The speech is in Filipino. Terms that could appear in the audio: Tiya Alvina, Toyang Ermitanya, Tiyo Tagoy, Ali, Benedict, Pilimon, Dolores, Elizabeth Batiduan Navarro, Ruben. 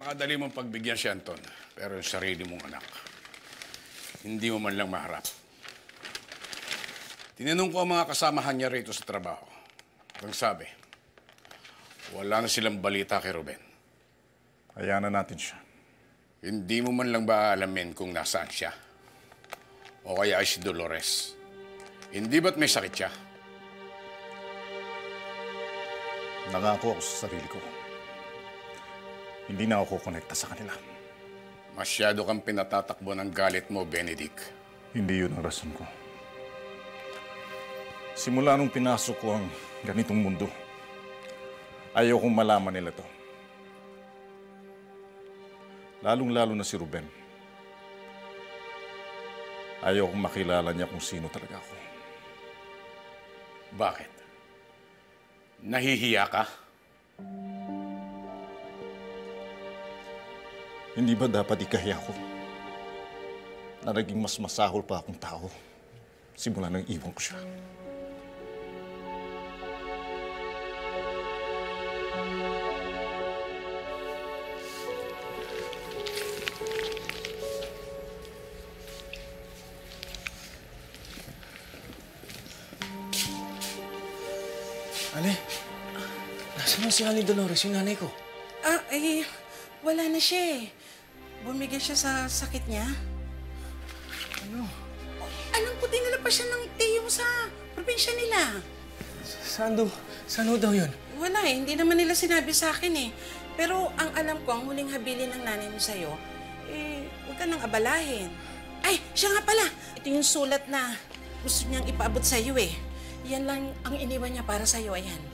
Makadali mong pagbigyan si Anton, pero yung sarili mong anak, hindi mo man lang maharap. Tinanong ko ang mga kasamahan niya rito sa trabaho. Ang sabi, wala na silang balita kay Ruben. Hayaan na natin siya. Hindi mo man lang ba alamin kung nasaan siya? O kaya ay si Dolores. Hindi ba't may sakit siya? Nangako ako sa sarili ko. Hindi na ako kukonekta sa kanila. Masyado kang pinatatakbo ng galit mo, Benedict. Hindi yun ang rason ko. Simula nung pinasok ko ang ganitong mundo, ayaw kong malaman nila to. Lalong-lalo na si Ruben. Ayaw kong makilala niya kung sino talaga ako. Bakit? Nahihiya ka? Hindi ba dapat ikahiya ko na naging mas masahol pa akong tao simula nang iwan ko siya? Ali, nasaan na si Ali Dolores, yung nanay ko? Wala na siya eh. Bumigay siya sa sakit niya. Ano? Alam ko, dinala pa siya ng tiyo sa probinsya nila. Saan daw yun? Wala eh. Hindi naman nila sinabi sa akin eh. Pero ang alam ko, ang huling habilin ng nanay mo sa'yo, eh, huwag ka nang abalahin. Ay, siya nga pala. Ito yung sulat na gusto niyang ipaabot sa'yo eh. Yan lang ang iniwan niya para sa'yo, ayan.